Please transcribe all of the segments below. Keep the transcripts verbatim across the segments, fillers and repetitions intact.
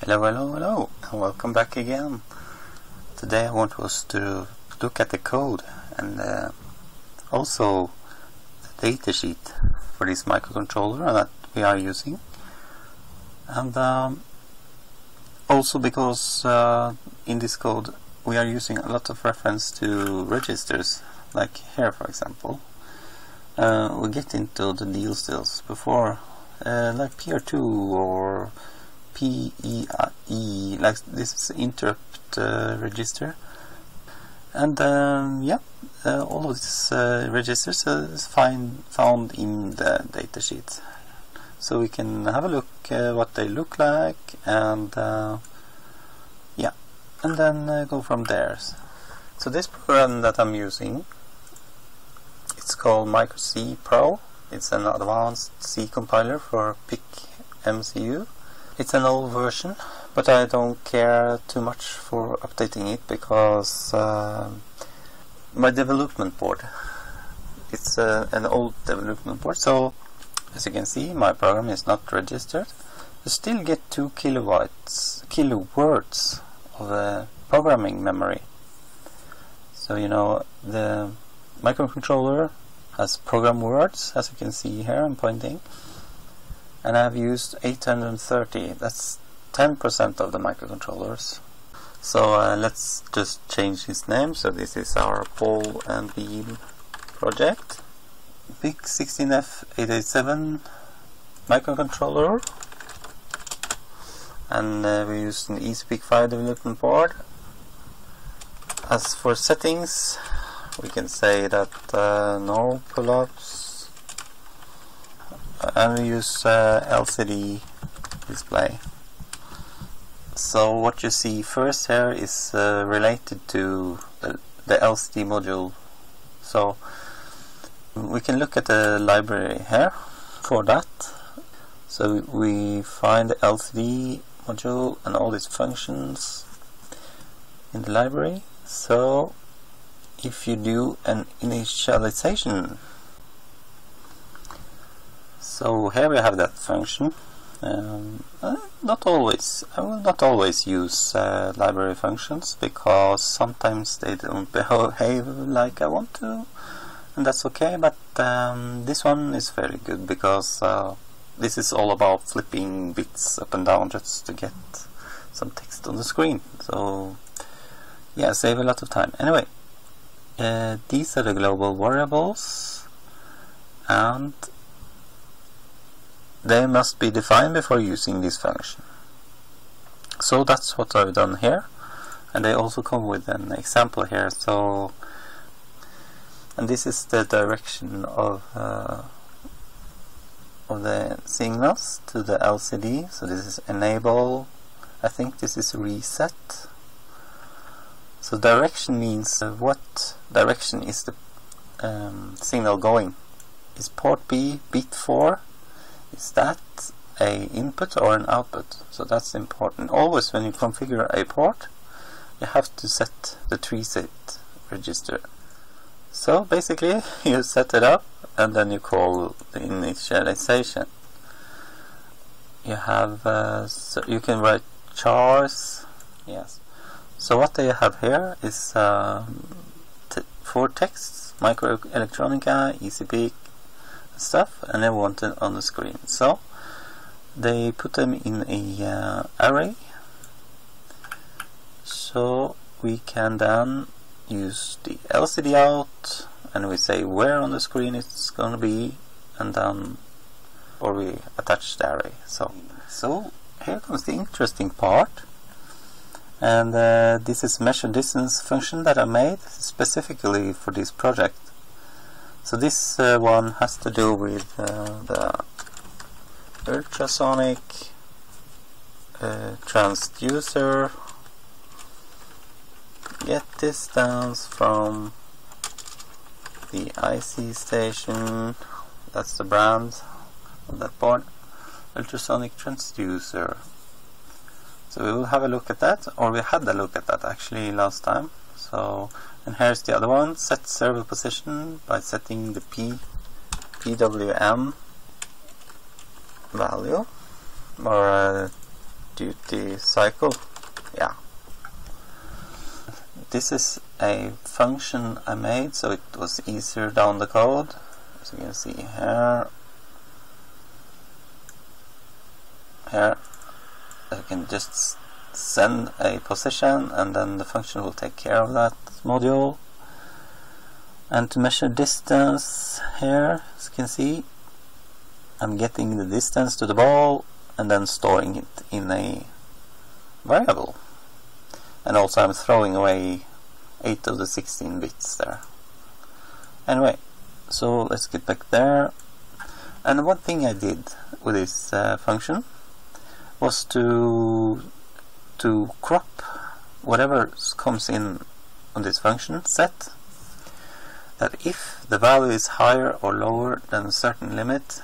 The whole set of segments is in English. Hello, hello, hello, and welcome back again. Today I want us to look at the code and uh, also the datasheet for this microcontroller that we are using, and um, also because uh, in this code we are using a lot of reference to registers, like here for example. Uh, we get into the deal stills before, uh, like P R two or P E I E, like this is interrupt uh, register, and um, yeah, uh, all of these uh, registers uh, is find, found in the datasheet, so we can have a look uh, what they look like, and uh, yeah, and then uh, go from there. So this program that I'm using, it's called Micro C Pro. It's an advanced C compiler for P I C M C U. It's an old version, but I don't care too much for updating it because uh, my development board, it's uh, an old development board, so as you can see my program is not registered. You still get two kilowatts kilowords of uh, programming memory, so you know the microcontroller has program words, as you can see here I'm pointing. And I've used eight hundred thirty, that's ten percent of the microcontrollers. So uh, let's just change his name. So this is our pole and beam project. P I C sixteen F eight eight seven microcontroller. And uh, we used an EasyPIC five development board. As for settings, we can say that uh, no pull-ups. And we use uh, L C D display. So what you see first here is uh, related to the, the L C D module. So we can look at the library here for that. So we find the L C D module and all its functions in the library. So if you do an initialization, so here we have that function. Um, uh, not always. I will not always use uh, library functions because sometimes they don't behave like I want to, and that's okay. But um, this one is very good because uh, this is all about flipping bits up and down just to get some text on the screen. So yeah, save a lot of time. Anyway, uh, these are the global variables, and they must be defined before using this function. So that's what I've done here, and they also come with an example here. So, and this is the direction of uh, of the signals to the L C D. So this is enable. I think this is reset. So direction means uh, what direction is the um, signal going? Is port B bit four? Is that a input or an output? So that's important. Always when you configure a port, you have to set the three set register. So basically you set it up and then you call the initialization. You have uh, so you can write chars. Yes. So what they have here is uh, t four texts: mikroElektronika, EasyPIC, stuff, and they want it on the screen. So they put them in a uh, array, so we can then use the L C D out, and we say where on the screen it's gonna be, and then or we attach the array. So so here comes the interesting part, and uh, this is measure distance function that I made specifically for this project. So this uh, one has to do with uh, the ultrasonic uh, transducer get distance from the I C station, that's the brand of that board, ultrasonic transducer. So we will have a look at that, or we had a look at that actually last time. So, and here's the other one, set server position by setting the P, P W M value, or uh, duty cycle. Yeah. This is a function I made so it was easier down the code. As you can see here, here I can just send a position and then the function will take care of that module. And to measure distance here, as you can see, I'm getting the distance to the ball and then storing it in a variable. And also I'm throwing away eight of the sixteen bits there. Anyway, so let's get back there. And one thing I did with this uh, function was to to crop whatever comes in on this function set, that if the value is higher or lower than a certain limit,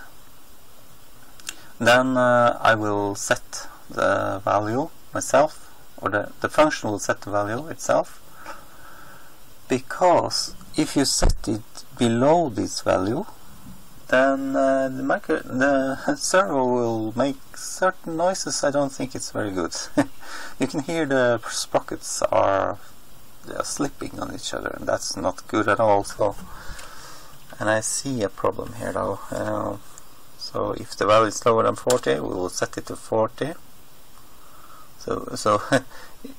then uh, I will set the value myself, or the, the function will set the value itself, because if you set it below this value, then uh, the, micro, the servo will make certain noises. I don't think it's very good. You can hear the sprockets are, they are slipping on each other, and that's not good at all. So, and I see a problem here though. Uh, so if the value is lower than forty, we will set it to forty. So, so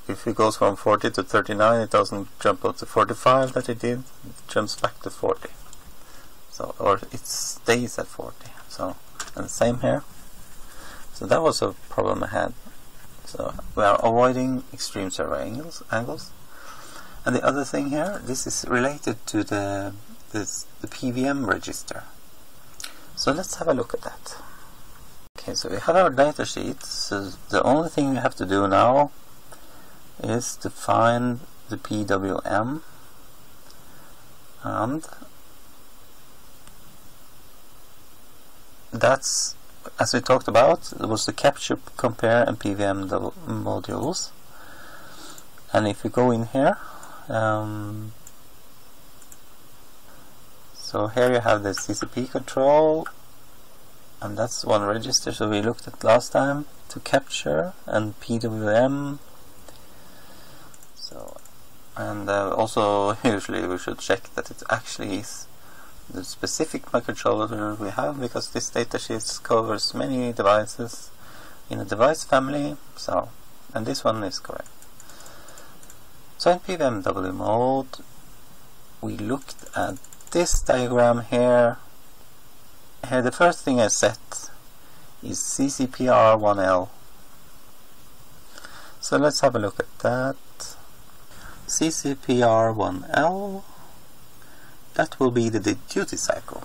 if it goes from forty to thirty-nine, it doesn't jump up to forty-five that it did. It jumps back to forty. So, or it stays at forty. So, and same here. So that was a problem I had. So we are avoiding extreme servo angles. angles. And the other thing here, this is related to the this, the P W M register. So let's have a look at that. Okay, so we have our data sheet, so the only thing we have to do now is to find the P W M, and that's, as we talked about, it was the capture, compare and P W M modules. And if we go in here, um, so here you have the C C P control, and that's one register, so we looked at last time, to capture and P W M. So, and uh, also usually we should check that it actually is the specific microcontroller we have, because this datasheet covers many devices in a device family. So, and this one is correct. So in P W M mode, we looked at this diagram here. Here, the first thing I set is C C P R one L. So let's have a look at that. C C P R one L, that will be the, the duty cycle.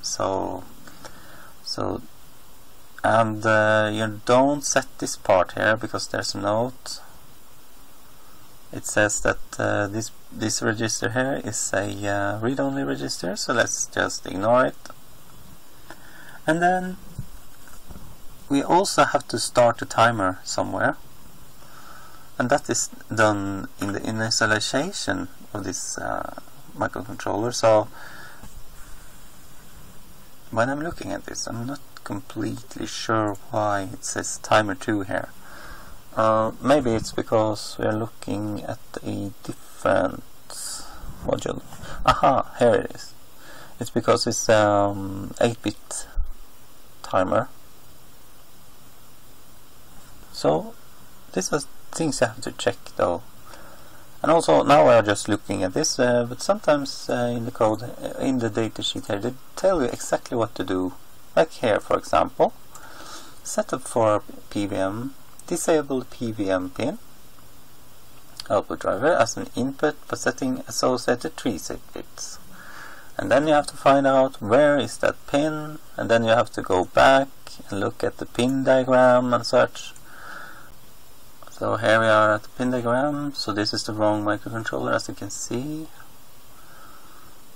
So, so, and uh, you don't set this part here because there's a note. It says that uh, this this register here is a uh, read-only register. So let's just ignore it. And then we also have to start a timer somewhere, and that is done in the initialization of this uh, microcontroller. So when I'm looking at this, I'm not completely sure why it says timer two here. Uh, maybe it's because we are looking at a different module. Aha, here it is. It's because it's um, eight bit timer. So these are things I have to check though. And also now we are just looking at this, uh, but sometimes uh, in the code, uh, in the datasheet here, they tell you exactly what to do. Like here, for example, setup for P W M, disable P W M pin output driver as an input by setting associated TRIS bits. And then you have to find out where is that pin, and then you have to go back and look at the pin diagram and such. So here we are at the pin diagram. So this is the wrong microcontroller, as you can see.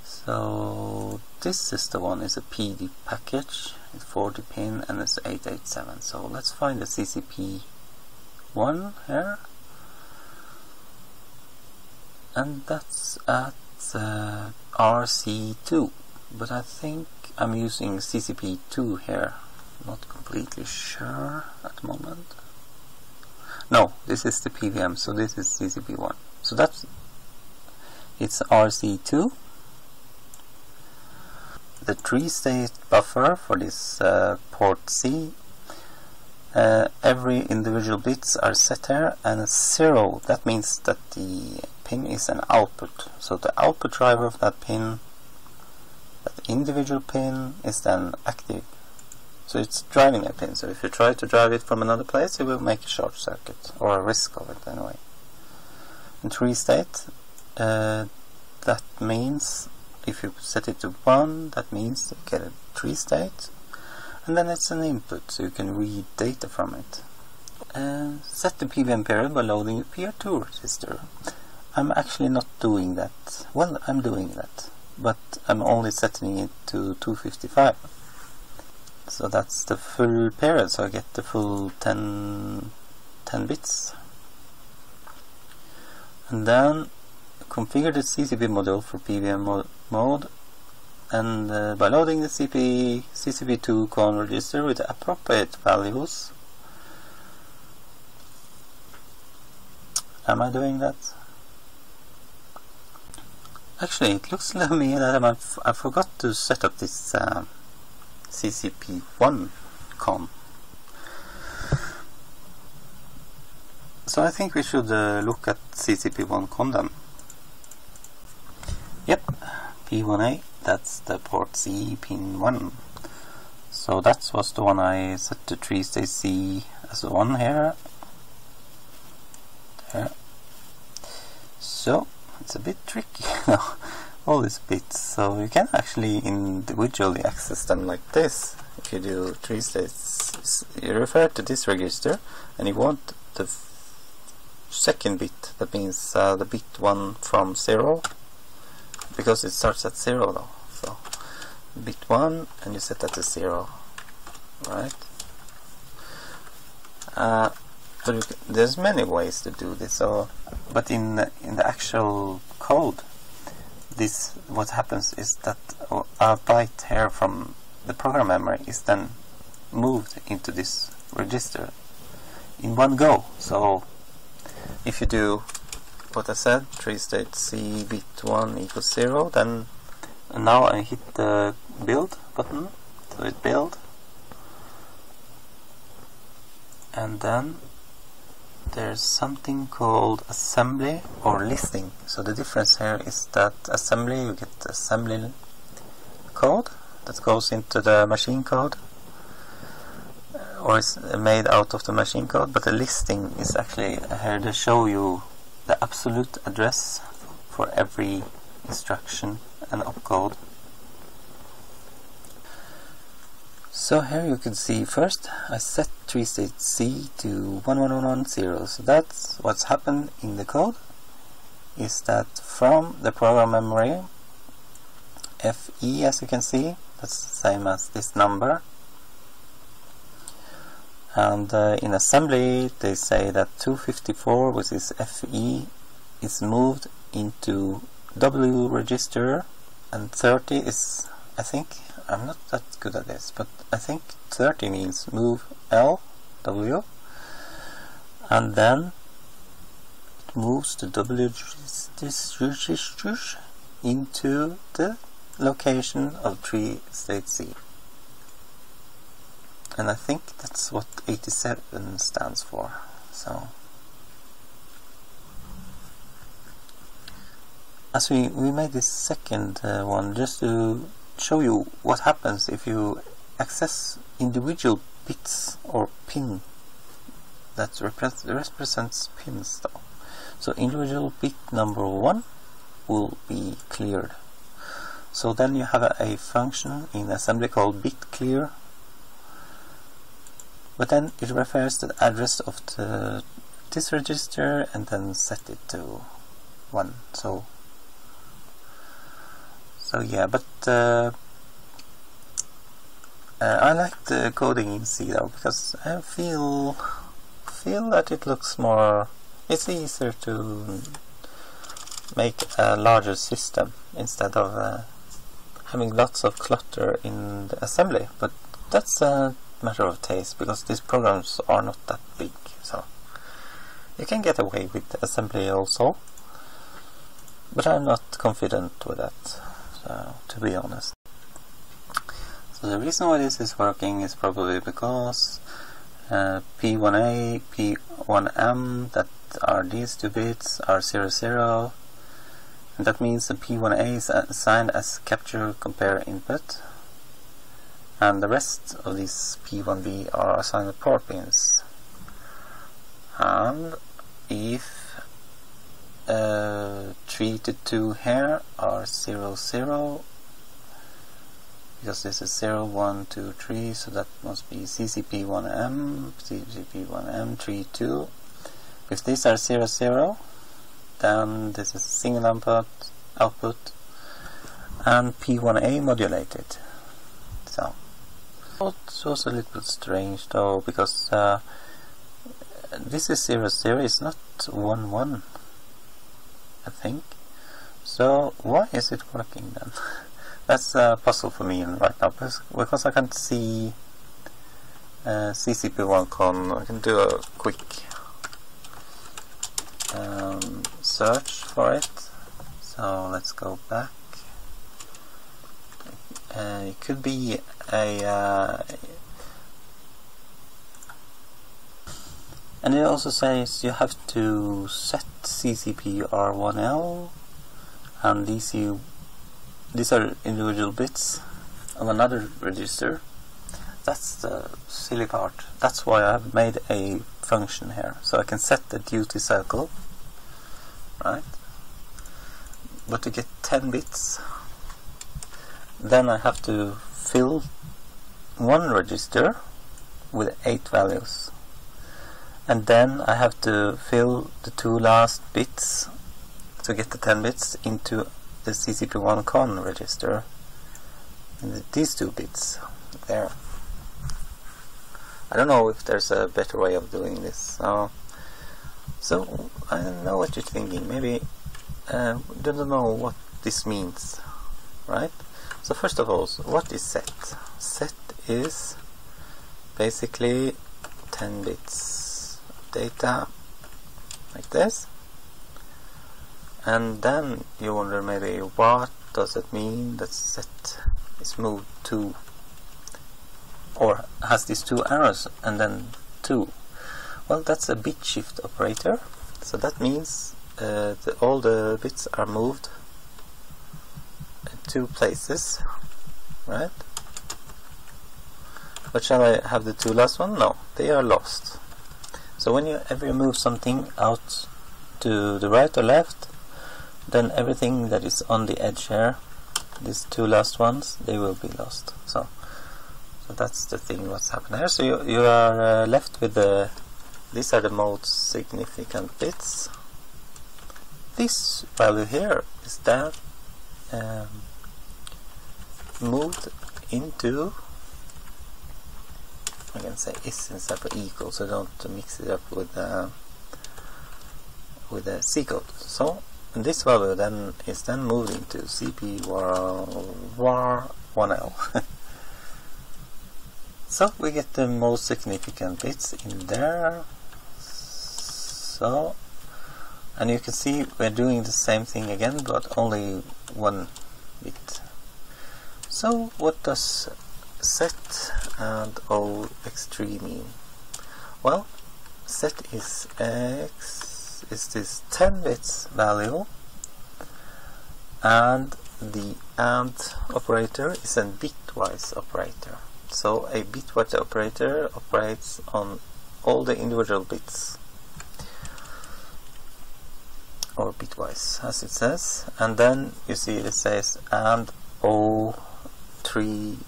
So this is the one, it's a P D package, it's forty pin and it's eight eight seven. So let's find the C C P one here. And that's at uh, R C two, but I think I'm using C C P two here. Not completely sure at the moment. This is the P W M, so this is C C P one. So that's it's R C two. The three-state buffer for this uh, port C. Uh, every individual bits are set here, and zero, that means that the pin is an output. So the output driver of that pin, that individual pin, is then active. So it's driving a pin, so if you try to drive it from another place, it will make a short circuit, or a risk of it anyway. In three-state, uh, that means if you set it to one, that means you get a three-state. And then it's an input, so you can read data from it. Uh, set the P W M period by loading a P R two register. I'm actually not doing that. Well, I'm doing that, but I'm only setting it to two fifty-five. So that's the full period, so I get the full ten, ten bits. And then configure the C C P module for P W M mo mode. And uh, by loading the C C P two CON register with the appropriate values. Am I doing that? Actually, it looks like me that I'm, I forgot to set up this uh, C C P one CON. So I think we should uh, look at C C P one CON then. Yep, P one A. That's the port C pin one. So that was the one I set to three-state C as one here. There. So it's a bit tricky now, all these bits. So you can actually individually access them like this. If you do three-states, you refer to this register, and you want the second bit. That means uh, the bit one from zero. Because it starts at zero though, so bit one, and you set that to zero, right? Uh, so you can, there's many ways to do this. So, but in the, in the actual code, this what happens is that a byte here from the program memory is then moved into this register in one go. So if you do what I said, three-state C bit one equals zero, then now I hit the build button, so it build, and then there's something called assembly or listing. So the difference here is that assembly, you get assembly code that goes into the machine code, or is made out of the machine code, but the listing is actually here to show you the absolute address for every instruction and opcode. So here you can see first I set three-state C to one one one one zero. So that's what's happened in the code, is that from the program memory F E, as you can see, that's the same as this number. And uh, in assembly they say that two fifty-four, which is F E, is moved into W register, and thirty is, I think, I'm not that good at this, but I think thirty means move L, W, and then it moves the W into the location of three-state C. And I think that's what eighty-seven stands for. So, as we, we made this second uh, one just to show you what happens if you access individual bits or pin that repre represents pins though. So individual bit number one will be cleared. So then you have a, a function in assembly called bit clear. But then it refers to the address of the, this register, and then set it to one. So, so yeah, but uh, uh, I like the coding in C though, because I feel feel that it looks more. It's easier to make a larger system instead of uh, having lots of clutter in the assembly. But that's a uh, matter of taste, because these programs are not that big, so You can get away with assembly also, but I'm not confident with that, so, to be honest. So the reason why this is working is probably because uh, P one A, P one M, that are these two bits, are zero zero, and that means the P one A is assigned as capture compare input, and the rest of these P one B are assigned port pins. And if uh, three to two here are zero zero, because this is zero one two three, so that must be C C P one M, C C P one M, three two. If these are zero zero, then this is single output, output and P one A modulated. So it was a little bit strange though, because uh, this is zero zero, it's not one one, I think. So why is it working then? That's a puzzle for me right now, because I can't see uh, C C P one con. I can do a quick um, search for it. So let's go back. Uh, it could be a... Uh, and it also says you have to set C C P R one L and D C one B. These are individual bits of another register. That's the silly part. That's why I've made a function here, so I can set the duty cycle, right? But to get ten bits, then I have to fill one register with eight values, and then I have to fill the two last bits to get the ten bits into the C C P one con register, and these two bits there. I don't know if there's a better way of doing this. So, so I don't know what you're thinking. Maybe uh, don't know what this means, right? So first of all, so what is set? Set is basically ten bits data, like this. And then you wonder maybe what does it mean that set is moved to, or has these two arrows and then two. Well, that's a bit shift operator, so that means uh, that all the bits are moved two places, right? But shall I have the two last one? No, they are lost. So when you ever move something out to the right or left, then everything that is on the edge here, these two last ones, they will be lost. So, so that's the thing what's happened here. So you, you are uh, left with the, these are the most significant bits. This value here is that um, moved into, I can say is instead of equal, so don't mix it up with uh, with a C code. So and this value then is then moved into C P W A R one L. So we get the most significant bits in there. So, and you can see we're doing the same thing again, but only one bit. So what does set and O X three mean? Well, set is X is this ten bits value, and the AND operator is a bitwise operator. So a bitwise operator operates on all the individual bits, or bitwise as it says, and then you see it says AND O three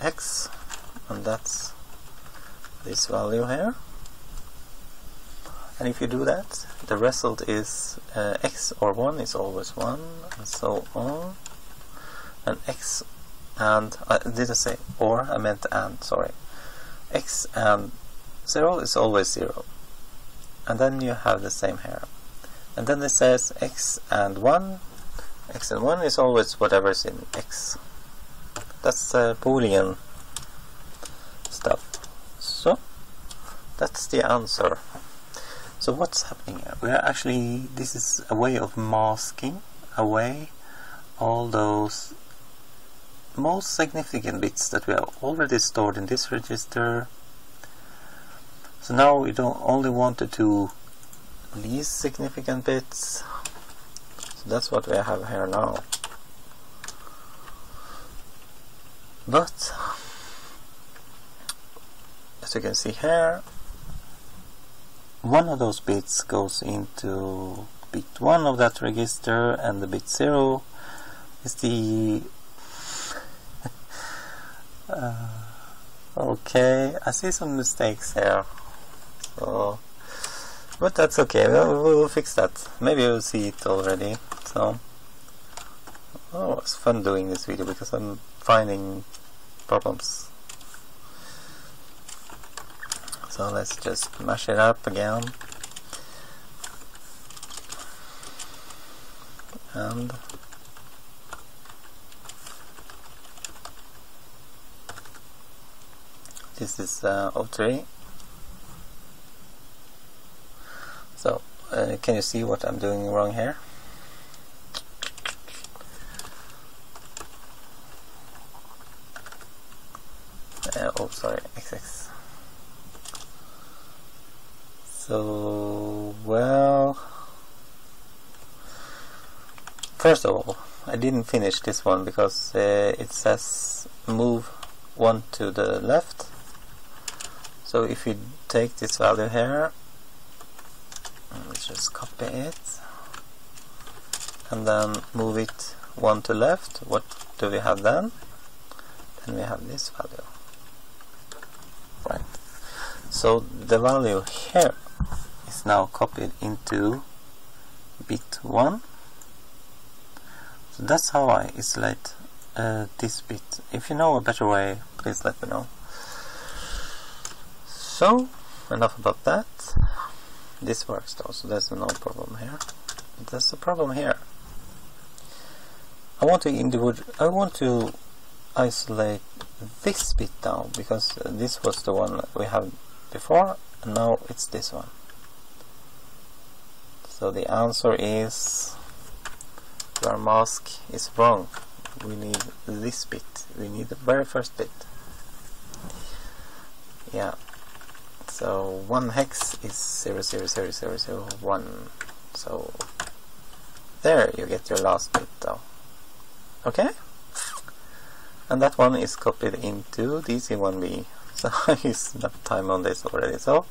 X, and that's this value here. And if you do that, the result is uh, x or one is always one, and so on. And x and uh, did I say or? I meant and. Sorry, x and zero is always zero. And then you have the same here. And then it says x and one. X and one is always whatever is in x. That's uh, Boolean stuff. So that's the answer. So what's happening here? We're actually, this is a way of masking away all those most significant bits that we have already stored in this register. So now we don't only want the two least significant bits. So that's what we have here now. But as you can see here, one of those bits goes into bit one of that register, and the bit zero is the uh, okay, I see some mistakes here, so, but that's okay, we'll, we'll fix that. Maybe you'll see it already. So, oh, it's fun doing this video because I'm finding problems. So let's just mash it up again, and this is uh, O three. So uh, can you see what I'm doing wrong here? Uh, oh, sorry, X X. So, well, first of all, I didn't finish this one because uh, it says move one to the left. So if you take this value here, let's just copy it, and then move it one to left, what do we have then? Then we have this value, right? So the value here is now copied into bit one. So that's how I isolate uh, this bit. If you know a better way, please let me know. So enough about that. This works though, so there's no problem here. But there's a problem here. I want to individual. I want to isolate this bit now because this was the one we have before, and now it's this one. So the answer is your mask is wrong. We need this bit. We need the very first bit. Yeah. So one hex is zero zero zero zero zero one. So there you get your last bit though. Okay? And that one is copied into D C one B. So I used enough time on this already. So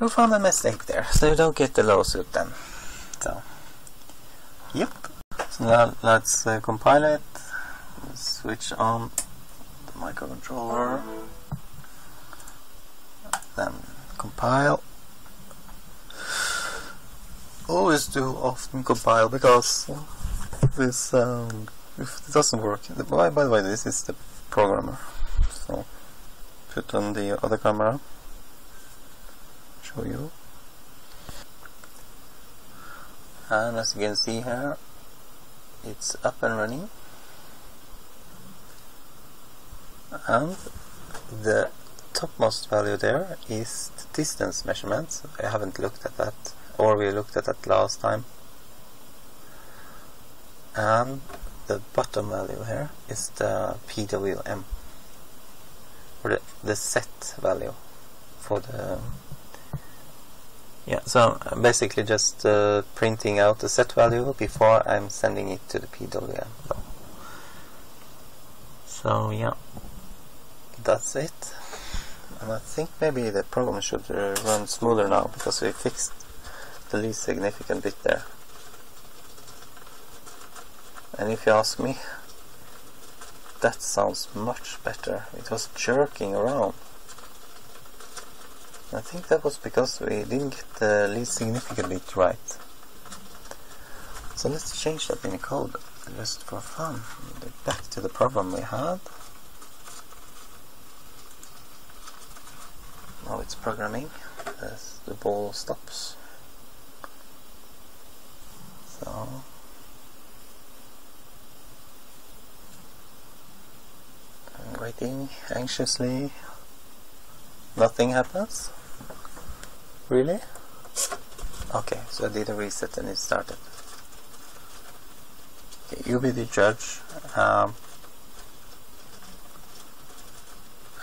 we found a mistake there, so you don't get the lawsuit then. So, yep. So now let's uh, compile it. Switch on the microcontroller. Then compile. Always do often compile because this um, if it doesn't work. By, by the way, this is the programmer. So put on the other camera. Show you, and as you can see here, it's up and running, and the topmost value there is the distance measurement. I haven't looked at that, or we looked at that last time, and the bottom value here is the P W M, or the, the set value for the. Yeah, so I'm basically just uh, printing out the set value before I'm sending it to the P W M. So yeah, that's it. And I think maybe the program should uh, run smoother now because we fixed the least significant bit there. And if you ask me, that sounds much better. It was jerking around. I think that was because we didn't get the least significant bit right. So let's change that in the code just for fun. Back to the problem we had. Now it's programming as the ball stops. So I'm waiting anxiously. Nothing happens. Really? Okay, so I did a reset and it started. Okay, you be the judge. Um,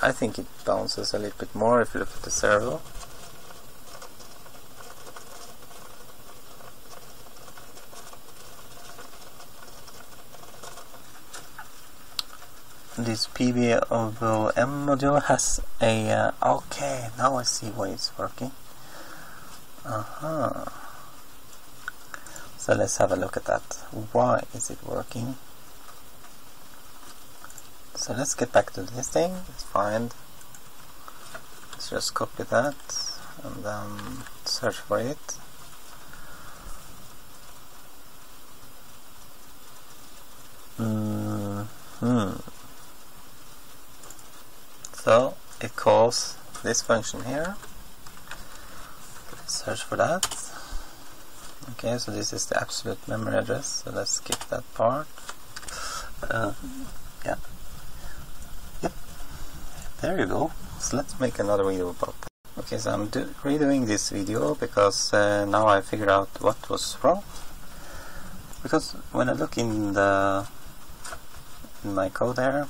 I think it bounces a little bit more if you look at the servo. This P W M module has a uh, okay, now I see why it's working. Uh-huh. So let's have a look at that. Why is it working? So let's get back to this thing. Let's find. Let's just copy that and then search for it. Mm-hmm. So it calls this function here. Search for that. Okay, so this is the absolute memory address, so let's skip that part. Uh, yeah. Yep. There you go. So let's make another video about that. Okay, so I'm do redoing this video because uh, now I figured out what was wrong. Because when I look in the in my code here,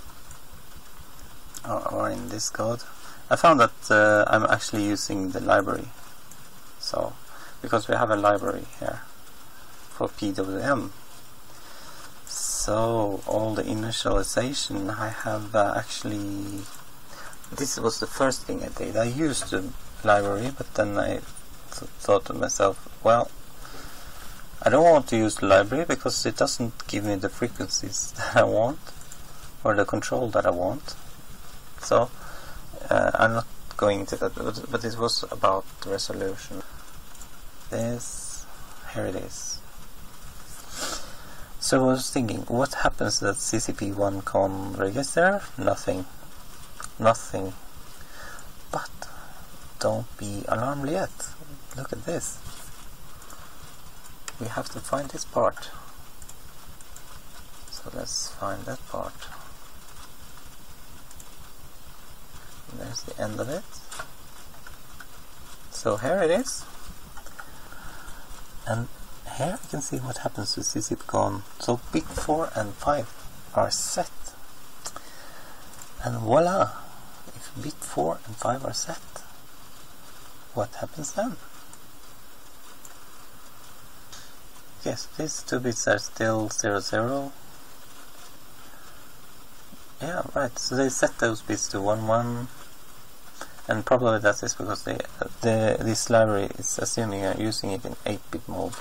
Or, or in this code, I found that uh, I'm actually using the library. So, because we have a library here for P W M, so all the initialization I have uh, actually. This was the first thing I did. I used the library, but then I th thought to myself, well, I don't want to use the library because it doesn't give me the frequencies that I want or the control that I want. So uh, I'm not going into that, but, but it was about resolution. This, here it is. So I was thinking, what happens to that C C P one con register? Nothing, nothing. But don't be alarmed yet. Look at this. We have to find this part. So let's find that part. There's the end of it. So here it is, and here you can see what happens to C C P con. So big four and five are set, and voila! If bit four and five are set, what happens then? Yes, these two bits are still zero zero. Yeah, right. So they set those bits to one one. And probably that is because they, the, this library is assuming you're using it in eight bit mode.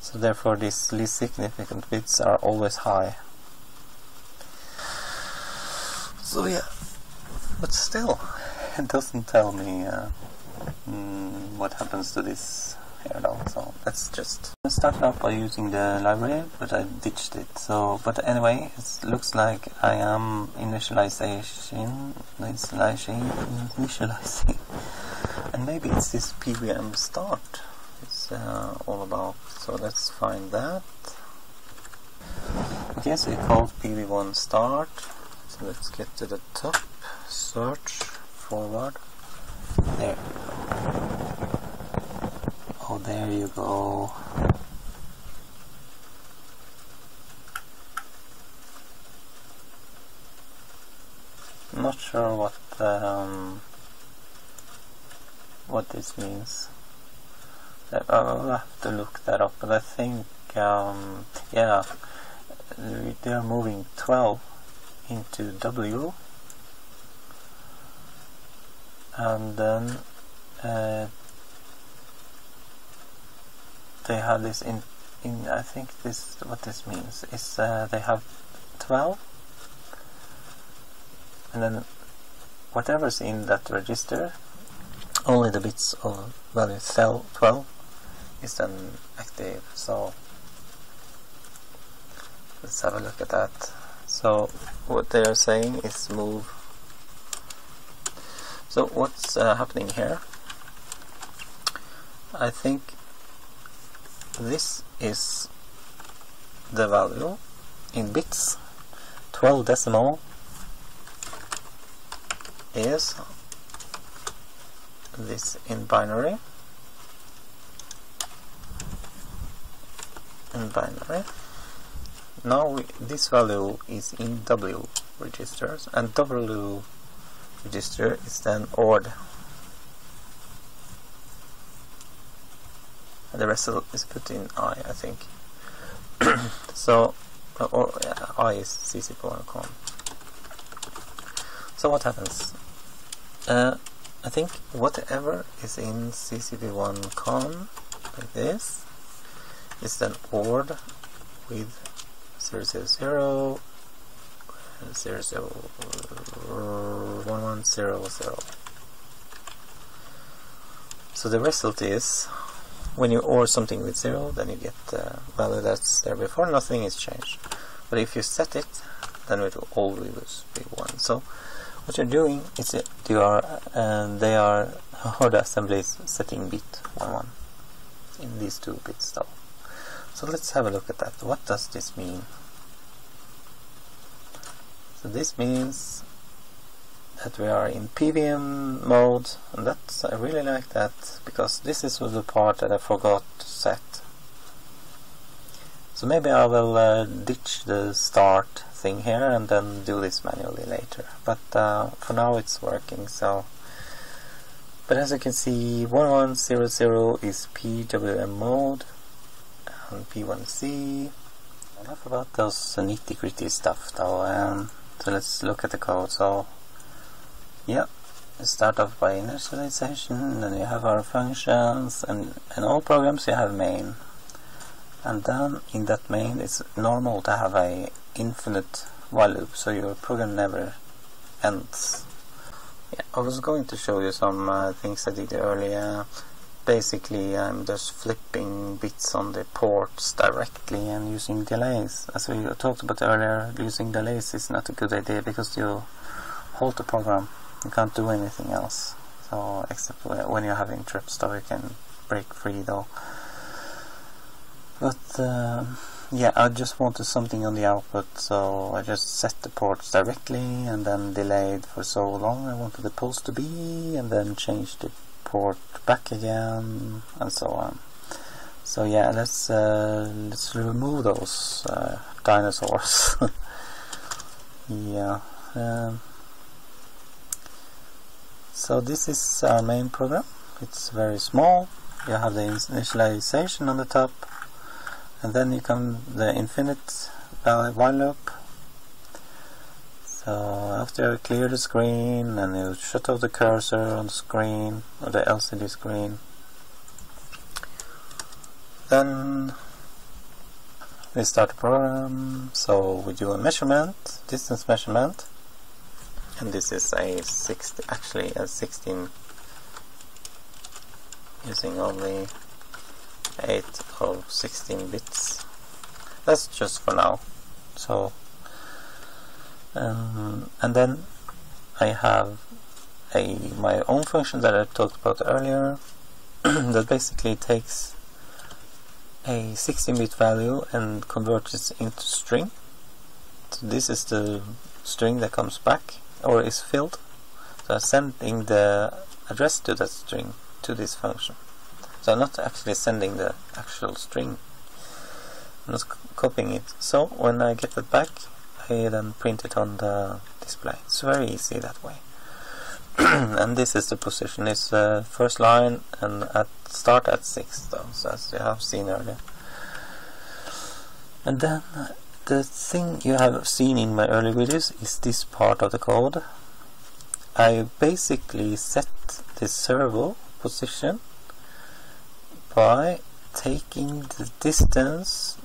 So therefore these least significant bits are always high. So yeah, but still, it doesn't tell me uh, mm, what happens to this here now. So let's just start up by using the library, but I ditched it. So, but anyway, it looks like I am initialization, initializing, initializing, and maybe it's this P W M start. It's uh, all about. So let's find that. Okay, so it calls P W one start. So let's get to the top. Search forward. There. Oh, there you go. Not sure what um, what this means. I'll have to look that up. But I think, um, yeah, they are moving twelve into W, and then uh, they have this in. In I think this what this means is uh, they have twelve. And then whatever's in that register, only the bits of value cell twelve is then active. So let's have a look at that. So what they are saying is move. So what's uh, happening here? I think this is the value in bits. Twelve decimal is this in binary, in binary. Now we, this value is in W registers, and W register is then O R D. And the rest is put in I, I think. So, or uh, I is C C P one con. So what happens? Uh, I think whatever is in C C P one con, like this, is then O R D with zero zero zero, zero zero, one one zero zero. So the result is, when you O R something with zero, then you get the value that's there before, nothing is changed. But if you set it, then it will always be one. So what you're doing is that you are, uh, they are, or the assembly is setting bit one one in these two bits though. So let's have a look at that. What does this mean? So this means that we are in P W M mode, and that's, I really like that, because this is the part that I forgot to set. So maybe I will uh, ditch the start thing here and then do this manually later, but uh, for now it's working. So, but as you can see, one one zero zero is P W M mode, and P one C. Enough about those nitty-gritty stuff though. Um, so let's look at the code. So yeah, start off by initialization, then you have our functions, and in all programs you have main, and then in that main it's normal to have a infinite while loop, so your program never ends. Yeah, I was going to show you some uh, things I did earlier. Basically I'm just flipping bits on the ports directly and using delays. As we talked about earlier, using delays is not a good idea because you hold the program. You can't do anything else, so except when you're having trips, though you can break free though. But uh, yeah, I just wanted something on the output, so I just set the ports directly and then delayed for so long I wanted the pulse to be, and then changed the port back again, and so on. So yeah, let's uh, let's remove those uh, dinosaurs. Yeah. Um, So this is our main program. It's very small. You have the initialization on the top, and then you come the infinite while loop. So after you clear the screen and you shut off the cursor on the screen or the L C D screen, then we start the program. So we do a measurement, distance measurement. And this is a sixty, actually a sixteen, using only eight of sixteen bits. That's just for now. So, um, and then I have a my own function that I talked about earlier that basically takes a sixteen bit value and converts it into string. So this is the string that comes back, or is filled, so I'm sending the address to that string to this function. So I'm not actually sending the actual string, I'm just copying it. So when I get it back, I then print it on the display. It's very easy that way. And this is the position, it's uh, first line and at start at six though, so as you have seen earlier. And then the thing you have seen in my early videos is this part of the code. I basically set the servo position by taking the distance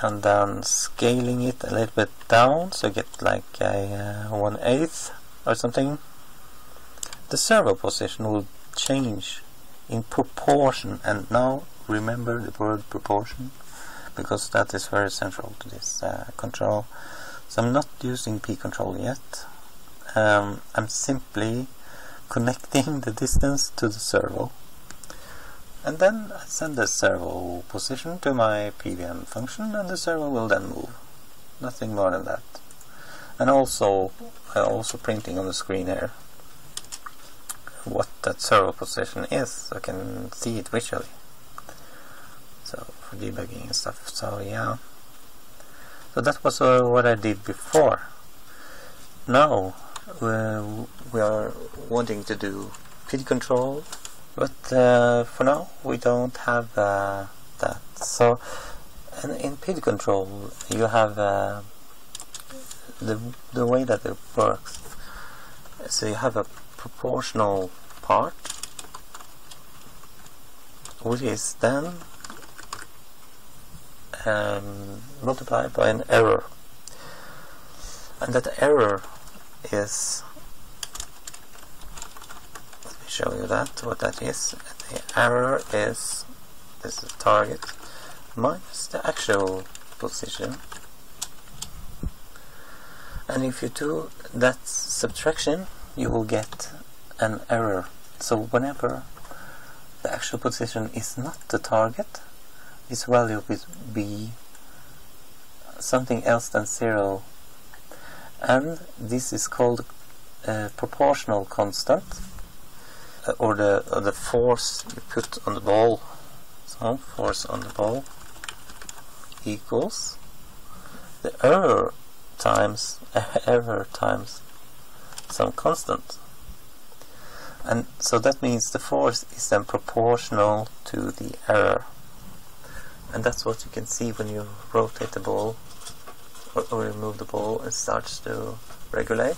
and then scaling it a little bit down, so you get like a uh, one eighth or something. The servo position will change in proportion, and now remember the word proportion, because that is very central to this uh, control. So I'm not using P-control yet. Um, I'm simply connecting the distance to the servo, and then I send the servo position to my P W M function, and the servo will then move. Nothing more than that. And also, I'm also printing on the screen here. what that servo position is, I can see it visually. So for debugging and stuff. So yeah. So that was uh, what I did before. Now uh, we are wanting to do P I D control, but uh, for now we don't have uh, that. So and in P I D control you have uh, the the way that it works. So you have a proportional part, which is then um, multiplied by an error, and that error is. Let me show you that what that is. The error is this is the target minus the actual position, and if you do that subtraction, you will get an error. So whenever the actual position is not the target, its value will be something else than zero, and this is called a proportional constant, or the or the force you put on the ball. So force on the ball equals the error times error times some constant, and so that means the force is then proportional to the error, and that's what you can see when you rotate the ball or, or you move the ball. It starts to regulate,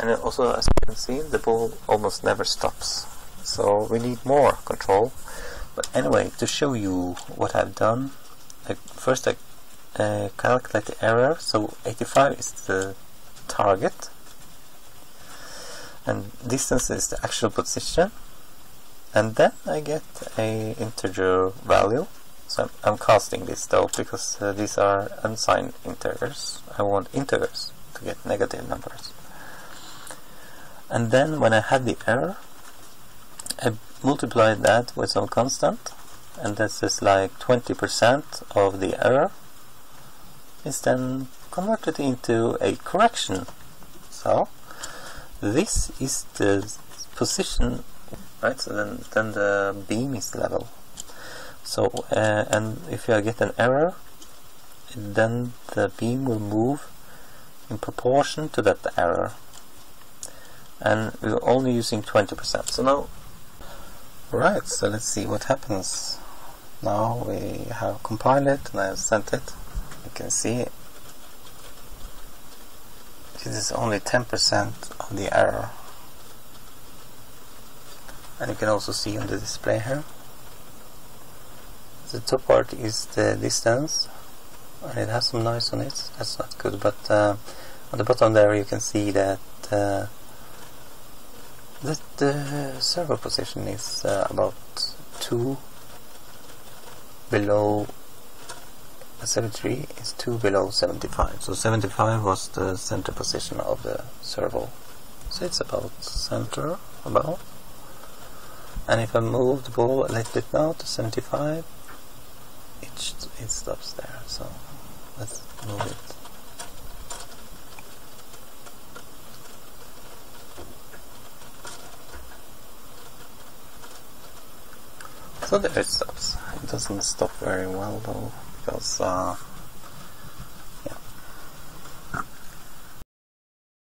and also, as you can see, the ball almost never stops, so we need more control. But anyway, to show you what I've done, I, first I uh, calculate the error. So eighty-five is the target, and distance is the actual position, and then I get a integer value. So I'm, I'm casting this though, because uh, these are unsigned integers. I want integers to get negative numbers. And then when I had the error, I multiplied that with some constant, and this is like twenty percent of the error is then converted into a correction. So this is the position, right? So then, then the beam is level. So uh, and if you get an error, then the beam will move in proportion to that error. And we're only using twenty percent. So now, right? So let's see what happens. Now we have compiled it and I have sent it. You can see it is only ten percent of the error, and you can also see on the display here the top part is the distance, and it has some noise on it, that's not good, but uh, on the bottom there you can see that uh, that the servo position is uh, about two below seventy-three is two below seventy-five. So seventy-five was the center position of the servo. So it's about center, about. And if I move the ball a little bit now to seventy-five, it, it stops there. So let's move it. So there it stops. It doesn't stop very well though, because uh,